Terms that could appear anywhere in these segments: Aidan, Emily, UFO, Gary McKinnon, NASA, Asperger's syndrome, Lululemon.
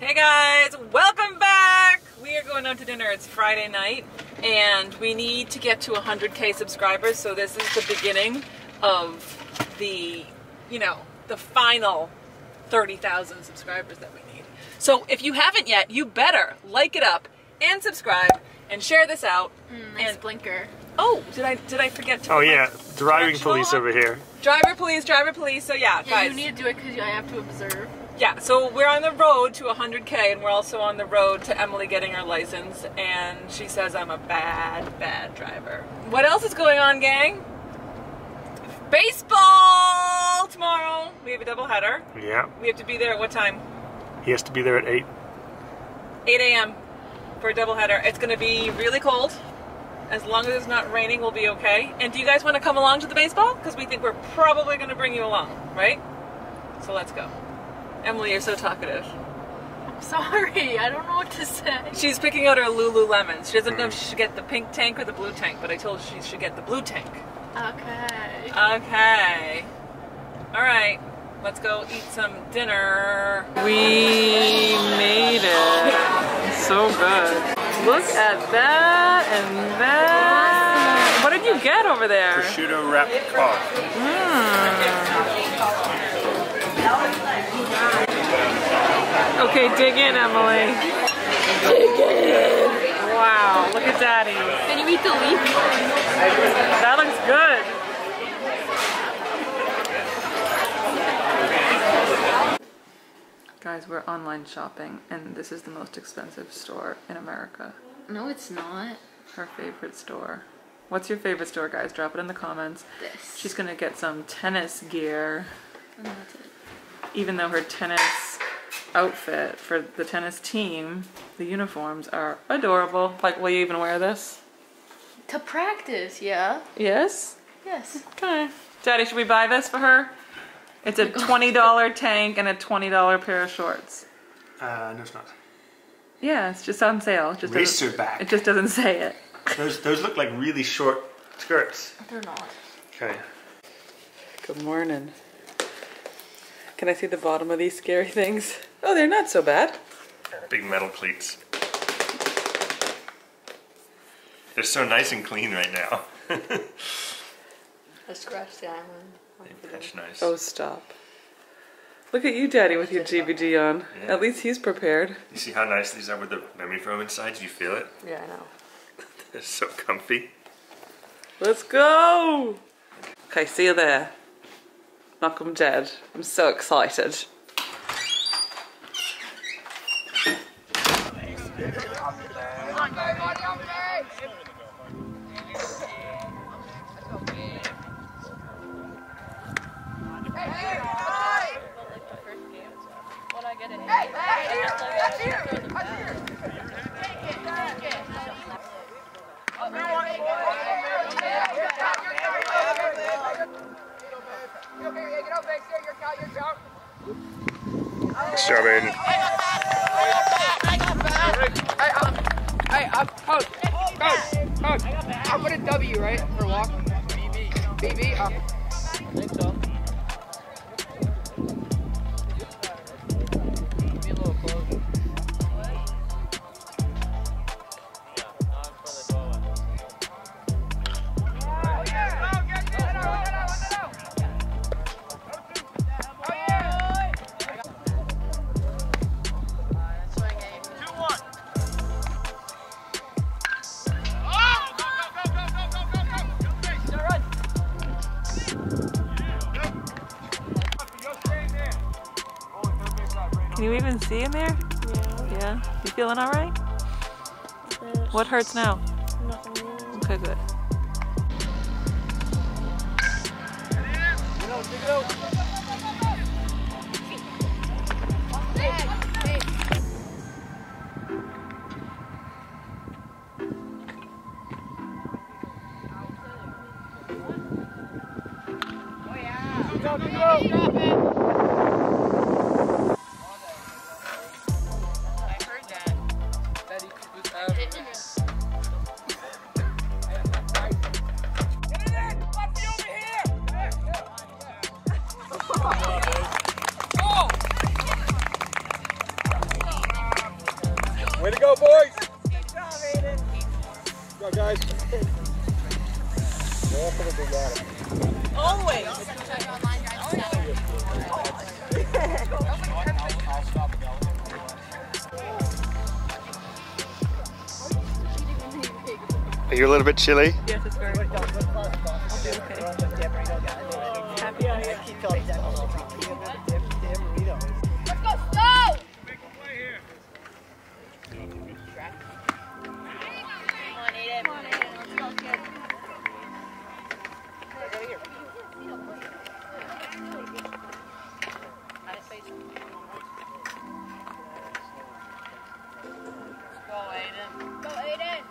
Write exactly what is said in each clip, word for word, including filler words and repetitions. Hey guys, welcome back! We are going out to dinner. It's Friday night and we need to get to one hundred K subscribers, so this is the beginning of the, you know, the final thirty thousand subscribers that we need. So if you haven't yet, you better like it up and subscribe and share this out. Mm, nice and blinker. Oh, did I did I forget to? Oh yeah, driving police over here. Driver police, driver police. So yeah, yeah guys, you need to do it because I have to observe. Yeah, so we're on the road to one hundred K, and we're also on the road to Emily getting her license. And she says I'm a bad, bad driver. What else is going on, gang? Baseball tomorrow. We have a doubleheader. Yeah. We have to be there at what time? He has to be there at eight. eight A M for a doubleheader. It's going to be really cold. As long as it's not raining, we'll be okay. And do you guys want to come along to the baseball? Because we think we're probably going to bring you along, right? So let's go. Emily, you're so talkative. I'm sorry. I don't know what to say. She's picking out her Lululemons. She doesn't know if she should get the pink tank or the blue tank, but I told her she should get the blue tank. Okay. Okay. All right. Let's go eat some dinner. We made it. So good. Look at that and that. What did you get over there? Prosciutto wrapped cob. Mm. Okay, dig in, Emily. Dig in. Wow, look at Daddy. Can you eat the leaf? That looks good. Guys, we're online shopping, and this is the most expensive store in America. No, it's not. Her favorite store. What's your favorite store, guys? Drop it in the comments. This. She's gonna get some tennis gear. And that's it. Even though her tennis outfit for the tennis team, the uniforms are adorable. Like, will you even wear this? To practice, yeah. Yes? Yes. Okay. Daddy, should we buy this for her? It's a twenty dollar tank and a twenty dollar pair of shorts. Uh, no, it's not. Yeah, it's just on sale. It just Racerback. It just doesn't say it. Those those look like really short skirts. They're not. Okay. Good morning. Can I see the bottom of these scary things? Oh, they're not so bad. Big metal plates. They're so nice and clean right now. I scratched the island. That's nice. Oh, stop. Look at you, Daddy, with your G B G on. Yeah. At least he's prepared. You see how nice these are with the memory foam inside? Do you feel it? Yeah, I know. They're so comfy. Let's go! Okay, see you there. Knock 'em dead. I'm so excited. I put a W, right? For walk? B B. B B? Uh. I think so. Be a little see in there? Yeah. Yeah? You feeling alright? Yes. What hurts now? Nothing. Okay, good. Oh yeah. Go, go, go. Way to go, boys! Good job, Aidan. Good job, guys. Go up for the big ladder. Always. I'll stop the elevator. Are you a little bit chilly? Yes, it's very cold. I'll do okay. Happy I am. Keep going. Let's go slow! Make a play here. Come on, Aidan. Let's go, kid. Go here. Out of space. Go, Aidan. Go, Aidan.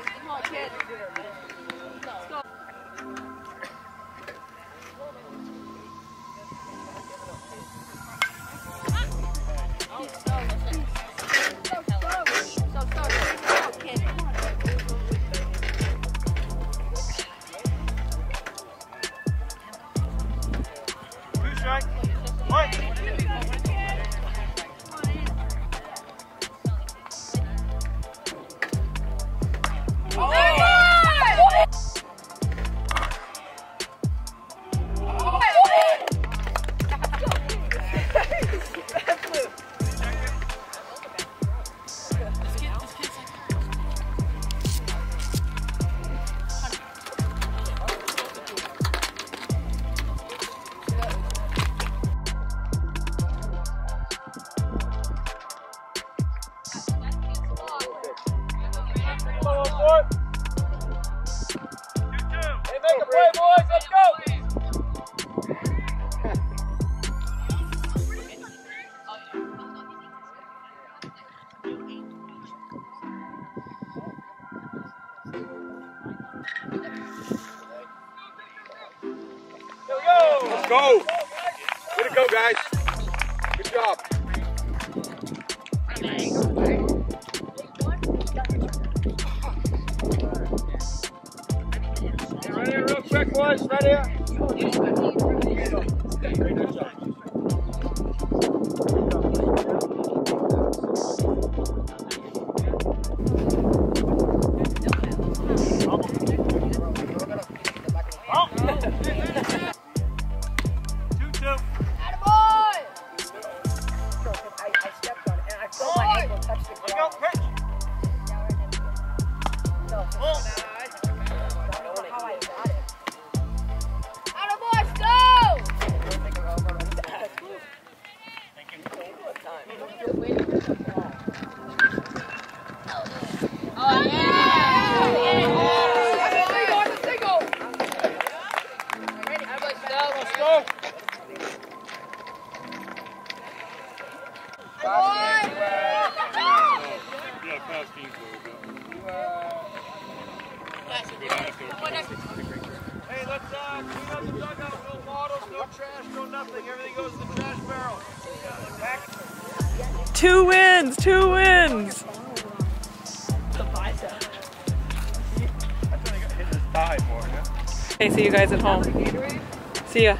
Come on, Come on, kid. Let's go. Go! Way to go, guys. Good job. Right here, real quick, boys. Right here. Good job. Hey, let's uh, clean up the dugout. No bottles, no trash, no nothing. Everything goes to the trash barrel. Two wins, two wins. Okay, see you guys at home. See ya.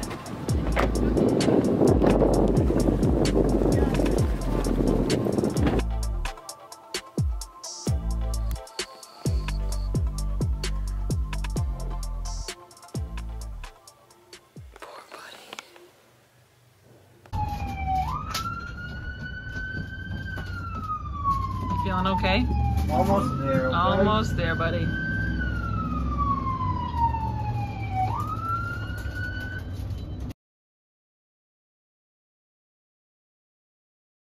Feeling okay? Almost there. Almost buddy. there, buddy.